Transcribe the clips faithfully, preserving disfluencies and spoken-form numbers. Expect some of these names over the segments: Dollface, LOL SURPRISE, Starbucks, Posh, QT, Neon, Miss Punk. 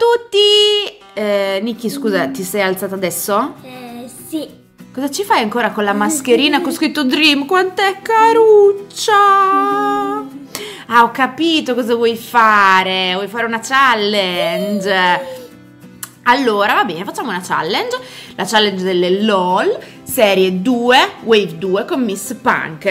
tutti! Eh, Nikki, scusa, ti sei alzata adesso? Eh, sì. Cosa ci fai ancora con la mascherina con scritto Dream? Quant'è caruccia! Ah, ho capito cosa vuoi fare! Vuoi fare una challenge? Allora, va bene, facciamo una challenge. La challenge delle LOL, serie due, wave due con Miss Punk.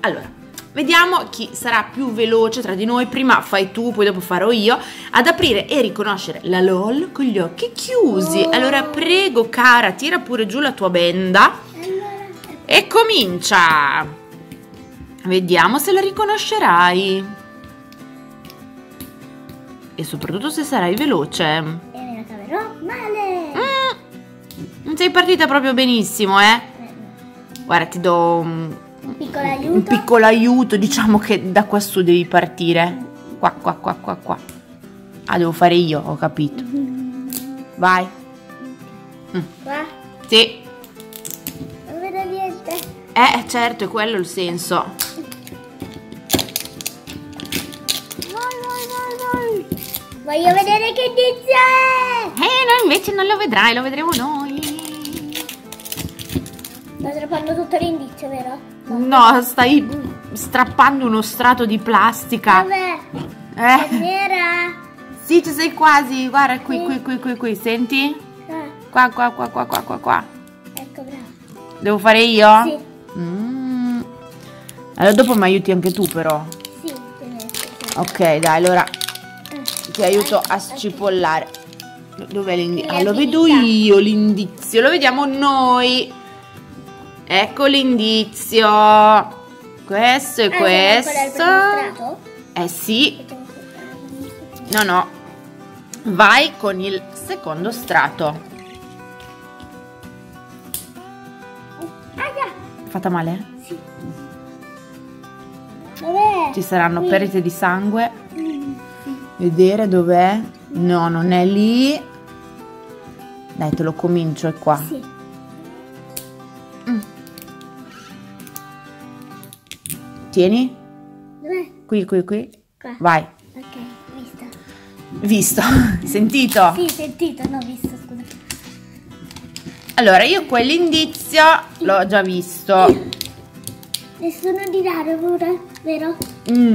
Allora, vediamo chi sarà più veloce tra di noi. Prima fai tu, poi dopo farò io. Ad aprire e riconoscere la LOL con gli occhi chiusi. Oh. Allora, prego, cara, tira pure giù la tua benda. Allora. E comincia. Vediamo se la riconoscerai. E soprattutto se sarai veloce. Male. Mm, non sei partita proprio benissimo, eh? Guarda, ti do un, un, piccolo, aiuto. un piccolo aiuto. Diciamo che da qua su devi partire. Qua, qua, qua, qua, qua. Ah, devo fare io, ho capito. Vai. Mm. Qua? Sì. Non vedo niente. Eh, certo, è quello il senso. Vai, vai, vai, vai. Voglio vedere che dice! Eh, noi invece non lo vedrai, lo vedremo noi! Sto strappando tutto l'indizio, vero? No, no, stai strappando uno strato di plastica! Vabbè! Eh! È vera! Sì, ci sei quasi! Guarda, qui, sì. qui, qui, qui, qui, senti? Qua, qua, qua, qua, qua, qua, qua! Ecco, bravo! Devo fare io? Sì! Mm. Allora, dopo mi aiuti anche tu, però! Sì, sì. Ok, dai, allora... Ti aiuto a scipollare. Dov'è l'indizio? Ah, lo vedo io l'indizio. Lo vediamo noi. Ecco l'indizio. Questo e questo. Eh sì. No, no. Vai con il secondo strato. Fatta male? Sì. Ci saranno perdite di sangue. Vedere dov'è? No, non è lì. Dai, te lo comincio, è qua. Sì. Mm. Tieni. Dov'è? Qui, qui, qui. Qua. Vai. Ok, visto. Visto. Sentito? Sì, sentito, no, visto, scusa. Allora, io quell'indizio l'ho già visto. Nessuno di dare pure, vero? Mm.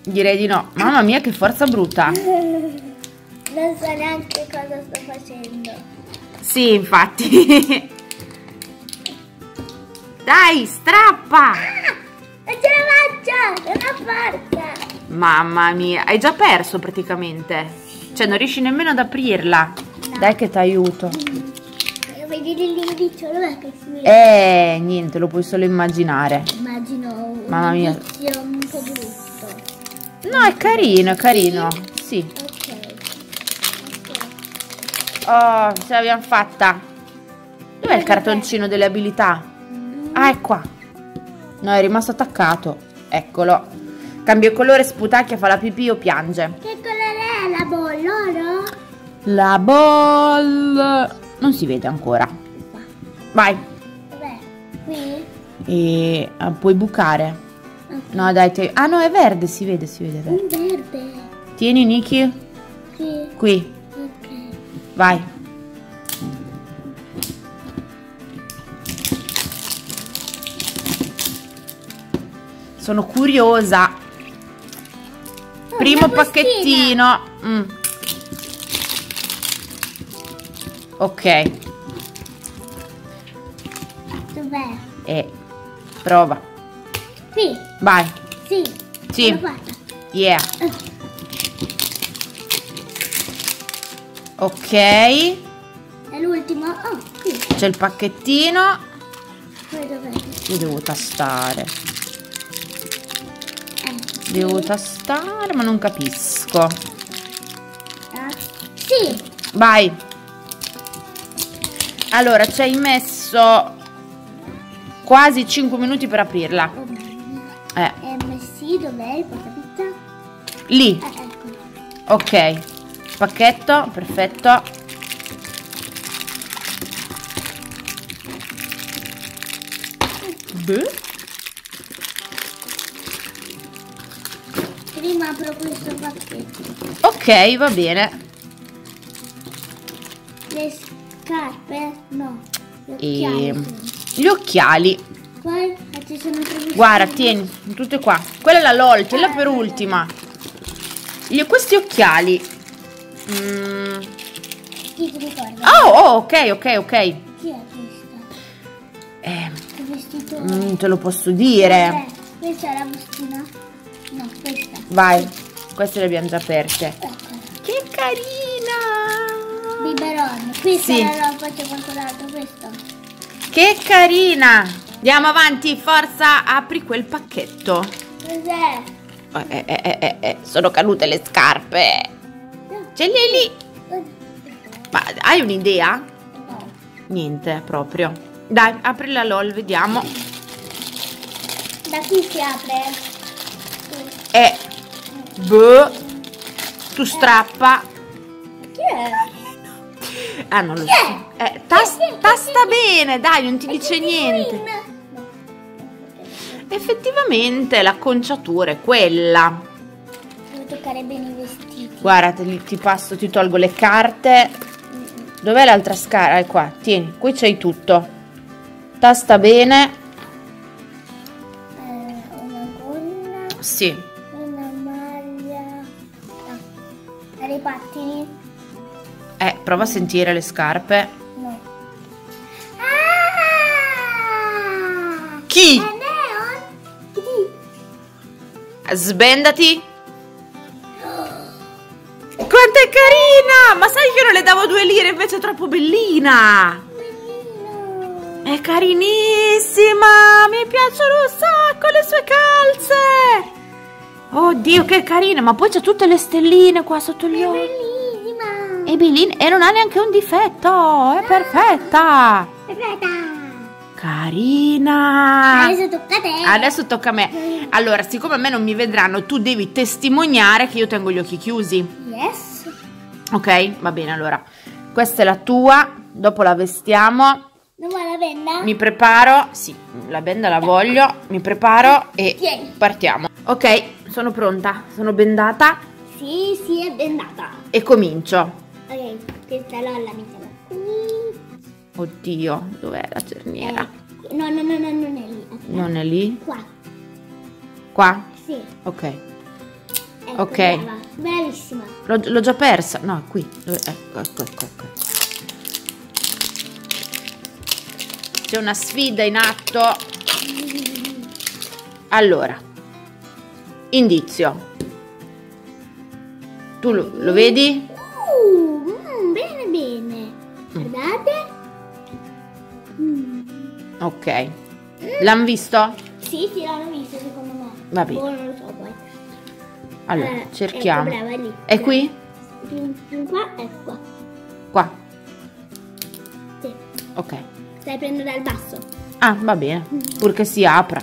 Direi di no. Mamma mia, che forza brutta. Non so neanche cosa sto facendo. Sì, infatti. Dai, strappa. Ah, non ce la faccio, non ho forza. Mamma mia, hai già perso praticamente. Cioè, non riesci nemmeno ad aprirla. No. Dai che ti aiuto. Voglio vedere l'indizio, dov'è che si vede? Eh, niente, lo puoi solo immaginare. Immagino un Mamma mia. indizio un po' brutto. No, è carino, è carino. Sì. Oh, ce l'abbiamo fatta. Dov'è il cartoncino delle abilità? Ah, è qua. No, è rimasto attaccato. Eccolo. Cambia colore, sputacchia, fa la pipì o piange. Che colore è la bolla? La bolla. Non si vede ancora. Vai. Dov'è? Qui? E puoi bucare. No, dai, te... ah no, è verde, si vede, si vede. Verde. verde. Tieni, Nikki. Sì. Qui. Ok. Vai. Sono curiosa. Oh, Primo pacchettino. Mm. Ok. Dov'è? Eh, prova. Sì. Vai. Sì. Sì. Yeah. Ok. È l'ultimo. Oh, qui. C'è il pacchettino. Io devo tastare. Eh, devo sì. tastare, ma non capisco. Ah, sì. Vai. Allora, ci hai messo quasi cinque minuti per aprirla. Eh. Eh, sì, dov'è il portapizza? Lì. Ah, ecco. Ok. Pacchetto, perfetto. Beh. Prima apro questo pacchetto. Ok, va bene. le scarpe, no, gli occhiali. E... gli occhiali. Poi ci sono tre. Guarda, tieni, tutte qua. Quella è la LOL, ce l'ho per ultima. Gli, questi occhiali. Mm. Chi ti ricorda? Oh, oh, ok, ok, ok. Chi è questa? Eh. Il vestito. Non te lo posso dire. Beh, questa è la bustina. No, questa. Vai, queste le abbiamo già aperte. Che carina! Biberon. Questa sì. La roba, c'è qualcos'altro, questo. Che carina! Andiamo avanti, forza, apri quel pacchetto. Cos'è? Eh, eh, eh, eh, eh. Sono cadute le scarpe. Ce li hai lì? Ma hai un'idea? No. Niente proprio. Dai, apri la LOL, vediamo. Da qui si apre. Eh. Boh. Tu strappa. Chi è? Ah, non lo so. Eh, tas tasta bene, dai, non ti dice niente. Effettivamente l'acconciatura è quella. Devo toccare bene i vestiti. Guarda, te, ti passo, ti tolgo le carte. Mm-mm. Dov'è l'altra scara? È qua, tieni, qui c'hai tutto. Tasta bene. Eh, una gonna. Sì. Una maglia. No. Dai pattini. Eh, prova a sentire le scarpe. No. Ah! Chi? Eh, sbendati. Quanto è carina. Ma sai che io non le davo due lire, invece è troppo bellina. Bellino. È carinissima. Mi piacciono un sacco le sue calze. Oddio che carina. Ma poi c'è tutte le stelline qua sotto gli occhi. È bellissima. È bellina. E non ha neanche un difetto. È no. perfetta. Perfetta. Carina. Adesso tocca a te. Adesso tocca a me. Allora, siccome a me non mi vedranno, tu devi testimoniare che io tengo gli occhi chiusi. Yes. Ok, va bene, allora. Questa è la tua. Dopo la vestiamo. Non vuoi la benda? Mi preparo. Sì, la benda la voglio. Mi preparo e tieni. Partiamo. Ok, sono pronta. Sono bendata. Sì, sì, è bendata. E comincio. Ok, questa LOL la mettiamo qui. Oddio, dov'è la cerniera? Eh, no, no, no, no, non è lì. Okay. Non è lì? Qua. Qua? Sì. Ok. Ecco, ok. Brava. Bravissima. L'ho già persa. No, qui. Dove, ecco, ecco, ecco. ecco. C'è una sfida in atto. Allora. Indizio. Tu lo, lo vedi? Uh, mm, bene, bene. Guardate. Ok, mm. l'hanno visto? Sì, sì, l'hanno visto secondo me. Va bene. Oh, non lo so poi. Allora, allora cerchiamo. Ecco, brava, lì. È brava. Qui? Più, più qua e qua. Qua? Sì. Ok. Stai prendendo dal basso. Ah, va bene. Mm. Purché si apra.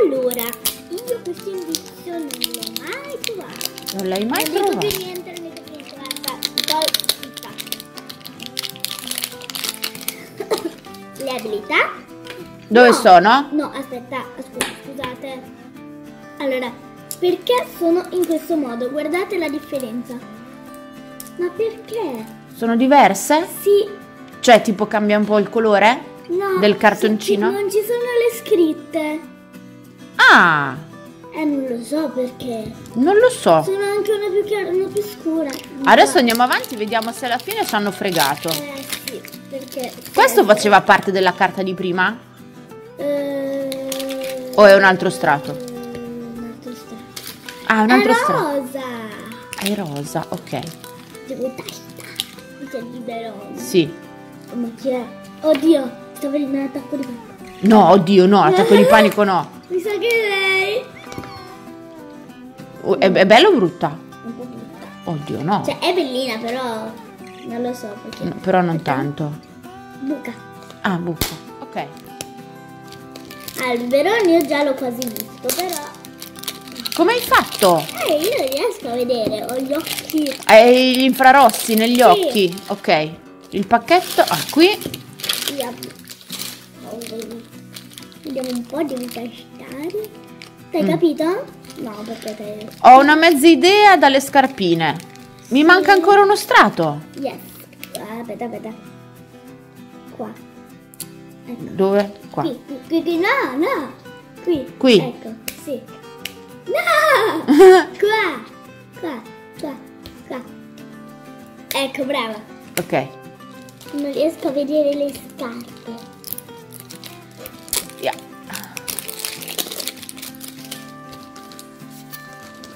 Allora, io questo indizio non l'ho mai trovato. Non l'hai mai trovato? Non dico più niente, non dico più niente. Guarda, le abilità. Dove no. sono? No, aspetta, scusa, scusate. Allora, perché sono in questo modo? Guardate la differenza. Ma perché? Sono diverse? Sì. Cioè, tipo cambia un po' il colore? No. Del cartoncino? Sì, non ci sono le scritte. Ah. Eh, non lo so perché. Non lo so. Sono anche una più chiara, una più scura. Adesso no. andiamo avanti, vediamo se alla fine ci hanno fregato. Eh, sì. Perché questo faceva parte della carta di prima? Eh, o è un altro strato? Un altro strato. Ah, un altro è strato. Rosa. È rosa, ok. Devo testa. Sì. Oh, ma chi è? Oddio, sto venendo un attacco di panico. No, oddio, no, attacco di panico no. Mi sa che lei. Oh, è, è bella o brutta? Un po' brutta. Oddio, no. Cioè, è bellina però. Non lo so perché. No, però non perché tanto. Buca. Ah, buca. Ok. Albero io già l'ho quasi visto, però. Come hai fatto? Eh, io riesco a vedere, ho gli occhi. Hai gli infrarossi negli sì. occhi. Ok. Il pacchetto, ah, qui. Io... vediamo un po', devo tastare. T'hai mm. capito? No, perché te... ho una mezza idea dalle scarpine. Mi manca ancora uno strato. Yes. aspetta, aspetta. Qua. Ecco. Dove? Qua. Qui, qui, qui, no, no. Qui. Qui. Ecco, sì. No! Qua. Qua, qua, qua. Ecco, brava. Ok. Non riesco a vedere le scarpe. Yeah.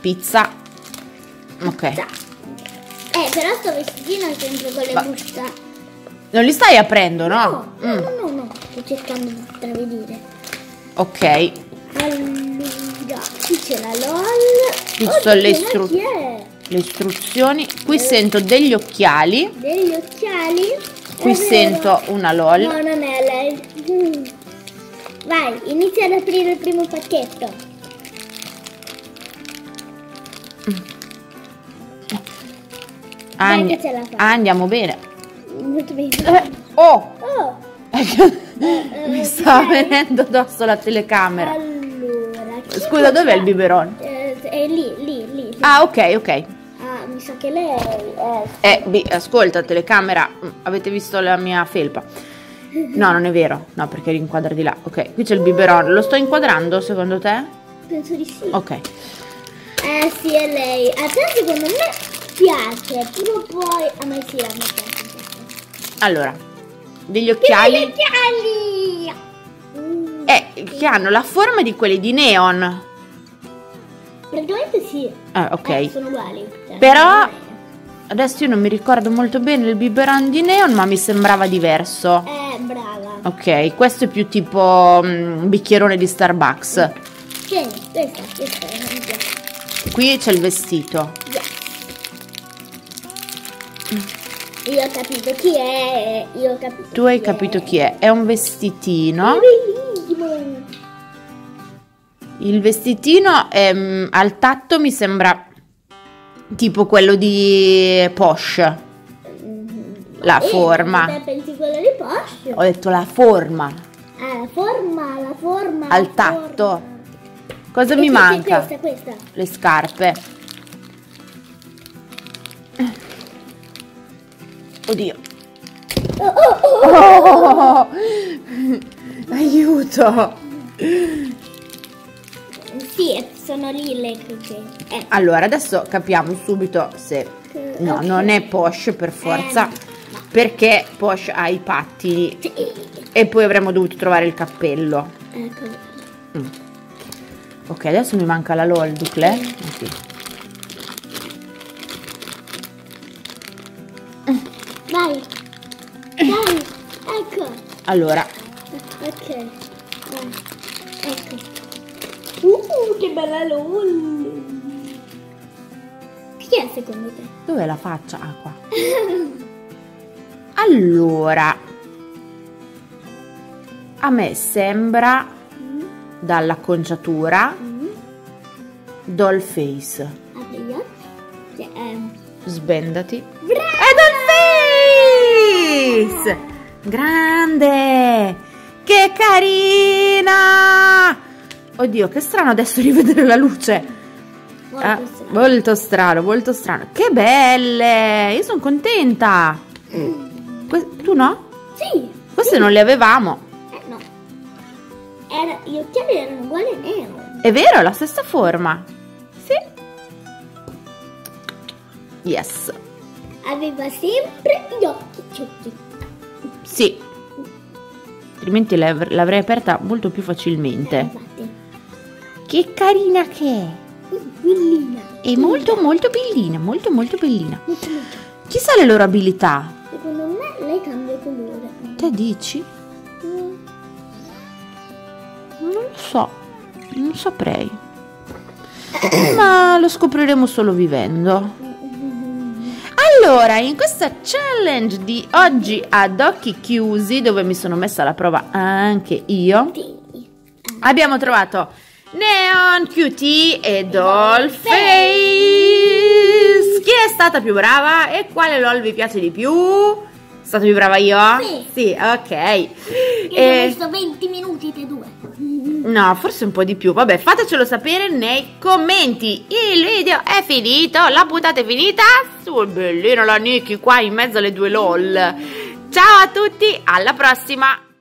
Pizza. Ok. Pizza. Eh, però sto vestitino è sempre con le Va. busta. Non li stai aprendo, no? No, mm. no, no, no, sto cercando di travedere. Ok. Allora, qui c'è la LOL. Qui oh, sono le, istru le istruzioni. Qui eh. sento degli occhiali. Degli occhiali? Qui sento una LOL. No, non è la mm. Vai, inizia ad aprire il primo pacchetto. Mm. Dai, andiamo bene. Molto bene. Eh, oh! oh. Mi sta venendo addosso la telecamera. Allora, scusa, dov'è il biberon? Eh, è lì, lì, lì. Ah, ok, ok. Ah, mi sa che lei è... Eh, ascolta, telecamera, avete visto la mia felpa? No, non è vero. No, perché rinquadra di là. Ok, qui c'è il biberon. Lo sto inquadrando, secondo te? Penso di sì. Ok. Eh, sì, è lei. A te, secondo me... piace, prima o poi a me si ama. Allora, degli occhiali, degli occhiali! Mm, eh, sì. Che hanno la forma di quelli di Neon. Praticamente sì. Ah, ok. Eh, sono uguali. Cioè, però adesso io non mi ricordo molto bene il biberon di Neon, ma mi sembrava diverso. Eh, brava. Ok, questo è più tipo un bicchierone di Starbucks. Sì, questa, questa mi piace. Qui c'è il vestito. Yeah. Io ho capito chi è, io ho capito. Tu hai capito chi è? È un vestitino. È bellissimo. Il vestitino è, al tatto mi sembra tipo quello di Posh. La eh, forma. Te pensi quello di Posh? Ho detto la forma. Ah, la forma, la forma. Al la tatto. Forma. Cosa e mi manca? Questa, questa. Le scarpe. Oddio. Oh, oh, oh, oh, oh, oh. Aiuto. Sì, sono lì le crocette. Eh. Allora, adesso capiamo subito se... No, okay. non è Posh per forza. Eh. Perché Posh ha i pattini. Sì. E poi avremmo dovuto trovare il cappello. Ecco. Mm. Ok, adesso mi manca la LOL Duclè. Mm. Okay. Vai, vai, ecco. Allora. Ok. Ecco. Uh, che bella LOL. Chi è secondo te? Dov'è la faccia? Ah, qua. Allora. A me sembra, mm. dall'acconciatura, mm. Dollface. Apri gli occhi. Sbendati. Brava! È Dollface! Grande! Che carina! Oddio, che strano adesso rivedere la luce. Molto, ah, strano. molto strano, molto strano. Che belle! Io sono contenta. Mm. Tu no? Sì. Queste sì. non le avevamo. Eh, no. Era, gli occhiali erano uguali a Nero. È vero, la stessa forma. Sì. Yes. Aveva sempre gli occhi chiusi. Sì. Altrimenti l'avrei aperta molto più facilmente. Eh, che carina che è. Bellina. È bellina. molto molto bellina, molto molto bellina. Molto, molto. Chissà le loro abilità. Secondo me lei cambia colore. Te dici? Mm. Non lo so. Non saprei. Ma lo scopriremo solo vivendo. Allora, in questa challenge di oggi ad occhi chiusi, dove mi sono messa alla prova anche io, abbiamo trovato Neon, Q T e Dollface. Chi è stata più brava e quale LOL vi piace di più? È stata più brava io? Sì. Sì, ok. Io e... ho visto venti minuti te due. No, forse un po' di più. Vabbè, fatecelo sapere nei commenti. Il video è finito, la puntata è finita. Sul bellino la Nikki qua in mezzo alle due LOL. Ciao a tutti, alla prossima.